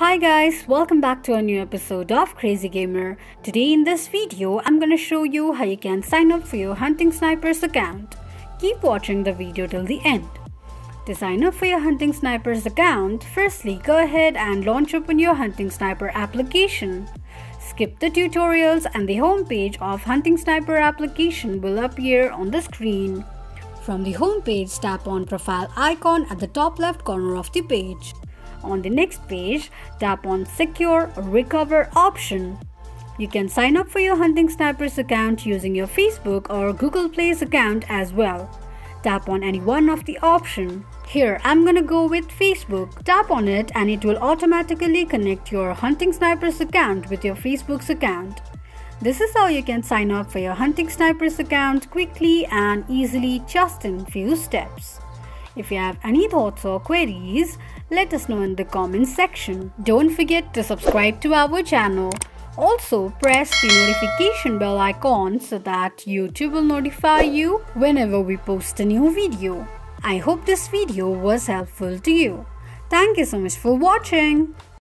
Hi guys, welcome back to a new episode of Crazy Gamer. Today in this video, I'm gonna show you how you can sign up for your Hunting Sniper's account. Keep watching the video till the end. To sign up for your Hunting Sniper's account, firstly go ahead and launch open your Hunting Sniper application. Skip the tutorials and the homepage of Hunting Sniper application will appear on the screen. From the homepage, tap on profile icon at the top left corner of the page. On the next page, tap on Secure Recover option. You can sign up for your Hunting Sniper's account using your Facebook or Google Play's account as well. Tap on any one of the options. Here, I'm gonna go with Facebook. Tap on it and it will automatically connect your Hunting Sniper's account with your Facebook's account. This is how you can sign up for your Hunting Sniper's account quickly and easily, just in few steps. If you have any thoughts or queries, let us know in the comments section. Don't forget to subscribe to our channel. Also, press the notification bell icon so that YouTube will notify you whenever we post a new video. I hope this video was helpful to you. Thank you so much for watching.